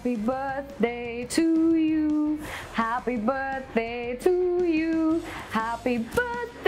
Happy birthday to you. Happy birthday to you. Happy birthday.